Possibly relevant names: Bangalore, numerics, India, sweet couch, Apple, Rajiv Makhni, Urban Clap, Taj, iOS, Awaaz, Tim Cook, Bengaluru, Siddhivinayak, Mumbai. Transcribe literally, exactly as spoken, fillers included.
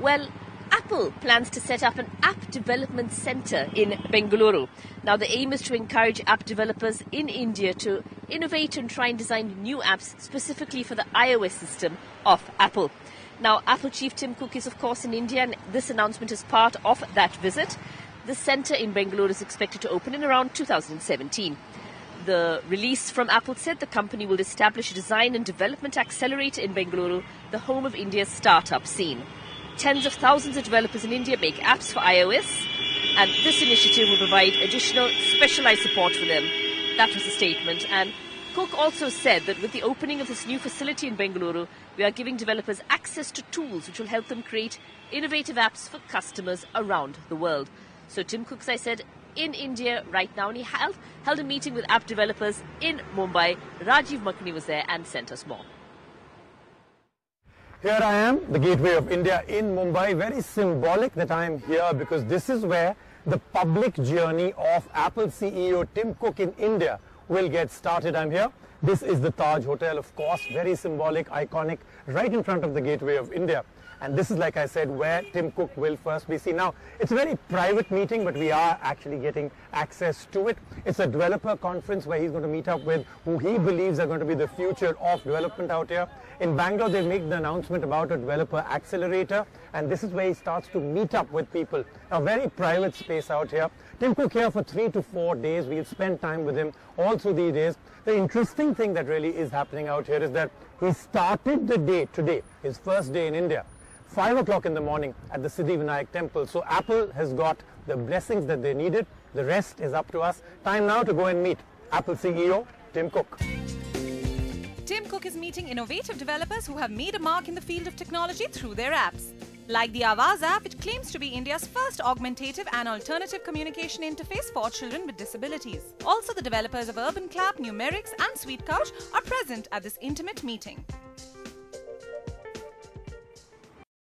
Well, Apple plans to set up an app development centre in Bengaluru. Now, the aim is to encourage app developers in India to innovate and try and design new apps specifically for the iOS system of Apple. Now, Apple Chief Tim Cook is, of course, in India, and this announcement is part of that visit. The centre in Bengaluru is expected to open in around two thousand seventeen. The release from Apple said the company will establish a design and development accelerator in Bengaluru, the home of India's startup scene. Tens of thousands of developers in India make apps for iOS, and this initiative will provide additional specialized support for them. That was the statement. And Cook also said that with the opening of this new facility in Bengaluru, we are giving developers access to tools which will help them create innovative apps for customers around the world. So Tim Cook, as I said, in India right now, and he held, held a meeting with app developers in Mumbai. Rajiv Makhni was there and sent us more. Here I am, the gateway of India in Mumbai. Very symbolic that I am here because this is where the public journey of Apple C E O Tim Cook in India will get started. I'm here. This is the Taj Hotel, of course, very symbolic, iconic, right in front of the gateway of India. And this is, like I said, where Tim Cook will first be seen. Now, it's a very private meeting, but we are actually getting access to it. It's a developer conference where he's going to meet up with who he believes are going to be the future of development out here. In Bangalore, they make the announcement about a developer accelerator, and this is where he starts to meet up with people. A very private space out here. Tim Cook here for three to four days. We'll spend time with him all through these days. The interesting thing that really is happening out here is that he started the day today, his first day in India, five o'clock in the morning at the Siddhivinayak temple. So Apple has got the blessings that they needed. The rest is up to us. Time now to go and meet Apple C E O Tim Cook. Tim Cook is meeting innovative developers who have made a mark in the field of technology through their apps. Like the Awaaz app, which claims to be India's first augmentative and alternative communication interface for children with disabilities. Also, the developers of Urban Clap, Numerics and Sweet Couch are present at this intimate meeting.